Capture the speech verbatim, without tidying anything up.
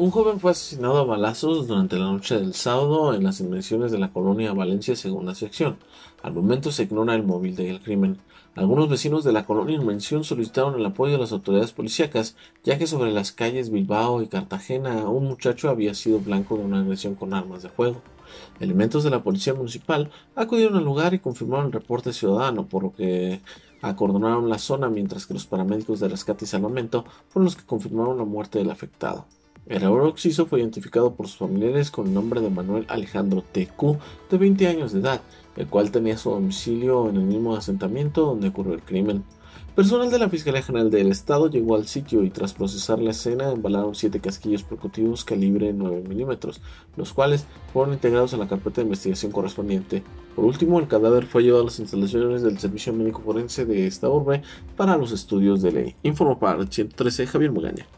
Un joven fue asesinado a balazos durante la noche del sábado en las inmediaciones de la colonia Valencia Segunda Sección. Al momento se ignora el móvil del crimen. Algunos vecinos de la colonia en mención solicitaron el apoyo de las autoridades policíacas, ya que sobre las calles Bilbao y Cartagena un muchacho había sido blanco de una agresión con armas de fuego. Elementos de la Policía Municipal acudieron al lugar y confirmaron el reporte ciudadano, por lo que acordonaron la zona, mientras que los paramédicos de Rescate y Salvamento fueron los que confirmaron la muerte del afectado. El ahora occiso fue identificado por sus familiares con el nombre de Manuel Alejandro T. Q., de veinte años de edad, el cual tenía su domicilio en el mismo asentamiento donde ocurrió el crimen. Personal de la Fiscalía General del Estado llegó al sitio y tras procesar la escena embalaron siete casquillos percutivos calibre nueve milímetros, los cuales fueron integrados a la carpeta de investigación correspondiente. Por último, el cadáver fue llevado a las instalaciones del Servicio Médico Forense de esta urbe para los estudios de ley. Informó para el ciento trece Javier Mugaña.